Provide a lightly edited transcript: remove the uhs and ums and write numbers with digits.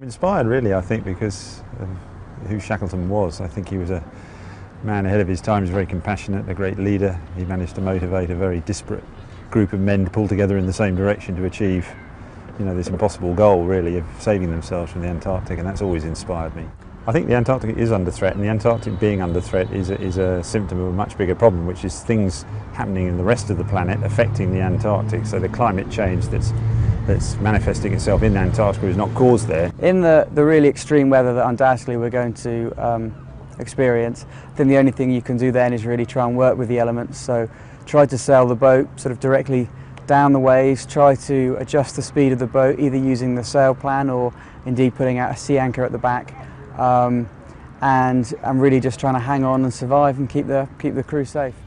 I'm inspired, really, I think, because of who Shackleton was. I think he was a man ahead of his time. He was very compassionate, a great leader. He managed to motivate a very disparate group of men to pull together in the same direction to achieve, you know, this impossible goal, really, of saving themselves from the Antarctic, and that's always inspired me. I think the Antarctic is under threat, and the Antarctic being under threat is a symptom of a much bigger problem, which is things happening in the rest of the planet affecting the Antarctic. So the climate change that's manifesting itself in Antarctica is not caused there. In the really extreme weather that undoubtedly we're going to experience, then the only thing you can do then is really try and work with the elements. So try to sail the boat sort of directly down the waves, try to adjust the speed of the boat, either using the sail plan or indeed putting out a sea anchor at the back, and really just trying to hang on and survive and keep the crew safe.